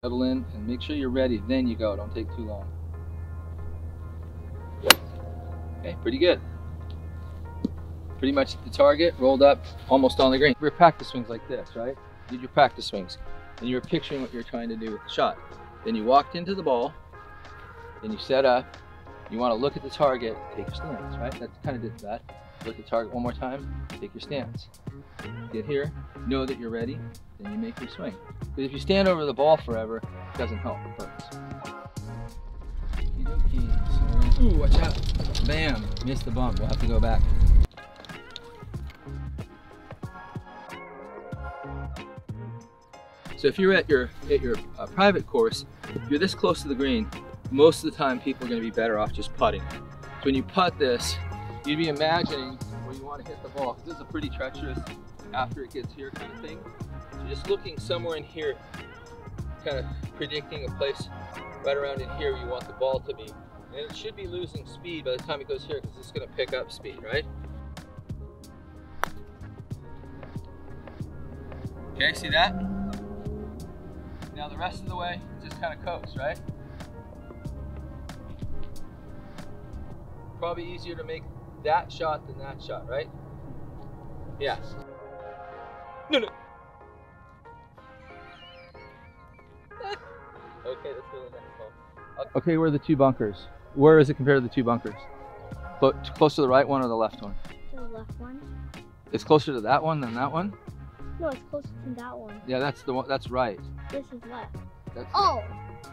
Pedal in and make sure you're ready, then you go. Don't take too long. Okay, pretty good. Pretty much at the target, rolled up, almost on the green. Your practice swings like this, right? You did your practice swings, and you were picturing what you're trying to do with the shot. Then you walked into the ball, then you set up, you want to look at the target, take your stance, right? That kind of did that. Look at the target one more time, take your stance. Get here, know that you're ready, then you make your swing. But if you stand over the ball forever, it doesn't help. It hurts. Ooh, watch out. Bam, missed the bump. We'll have to go back. So if you're at your private course, if you're this close to the green, most of the time people are going to be better off just putting. So when you putt this, you'd be imagining where you want to hit the ball, because this is a pretty treacherous after it gets here kind of thing. So you're just looking somewhere in here, kind of predicting a place right around in here where you want the ball to be. And it should be losing speed by the time it goes here, because it's going to pick up speed, right? Okay, see that? Now the rest of the way, just kind of coast, right? Probably easier to make that shot than that shot, right? Yeah. No. Okay, let's go to the next one. Okay, where are the two bunkers? Where is it compared to the two bunkers? Close to the right one or the left one? The left one. It's closer to that one than that one? No, it's closer to that one. Yeah, that's the one. That's right. This is left. That's oh.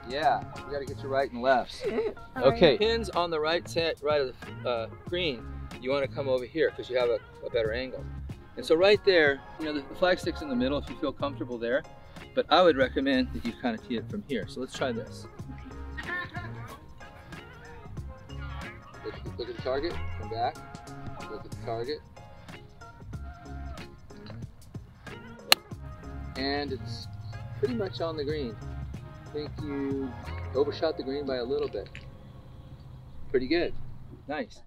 Yeah, you gotta get your right and lefts. Okay, pins on the right set, right of the green. You want to come over here because you have a better angle. And so right there, you know, the flagstick's in the middle if you feel comfortable there. But I would recommend that you kind of tee it from here. So let's try this. Look at the target. Come back. Look at the target. And it's pretty much on the green. I think you overshot the green by a little bit. Pretty good. Nice.